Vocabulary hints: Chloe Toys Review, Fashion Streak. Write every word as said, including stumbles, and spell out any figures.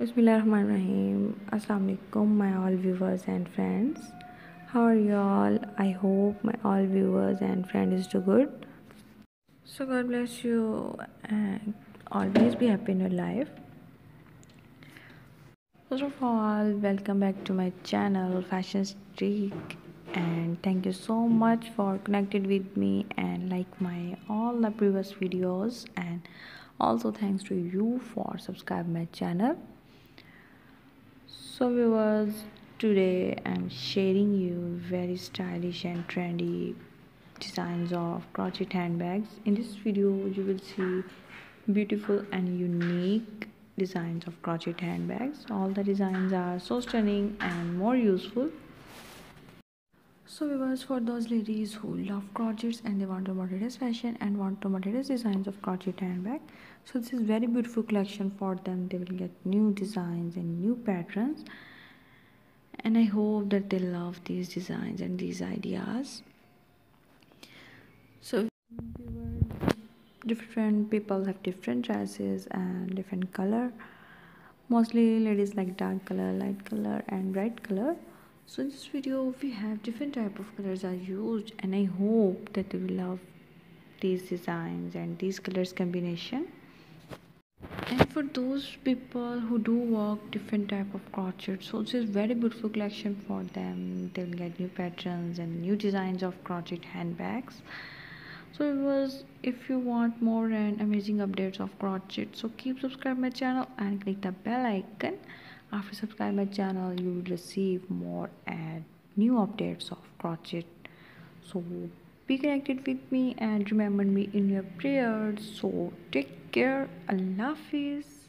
Bismillahirrahmanirrahim. Assalamu alaikum my all viewers and friends. How are you all? I hope my all viewers and friends is too good. So God bless you and always be happy in your life. First of all, welcome back to my channel Fashion Streak, and thank you so much for connected with me and like my all the previous videos, and also thanks to you for subscribe my channel. So viewers, today I'm sharing you very stylish and trendy designs of crochet handbags. In this video you will see beautiful and unique designs of crochet handbags. All the designs are so stunning and more useful. So viewers, for those ladies who love crochets and they want to modernize fashion and want to modernize designs of crochet handbag, so this is very beautiful collection for them. They will get new designs and new patterns, and I hope that they love these designs and these ideas. So different people have different choices and different color. Mostly ladies like dark color, light color and bright color. So in this video we have different type of colors are used, and I hope that you will love these designs and these colors combination. And for those people who do work different type of crochet, so this is very beautiful collection for them. They will get new patterns and new designs of crochet handbags. So it was, if you want more and amazing updates of crochet, so keep subscribe my channel and click the bell icon. After subscribe my channel, you will receive more and new updates of crochet. So be connected with me and remember me in your prayers. So take care. Allah Hafiz.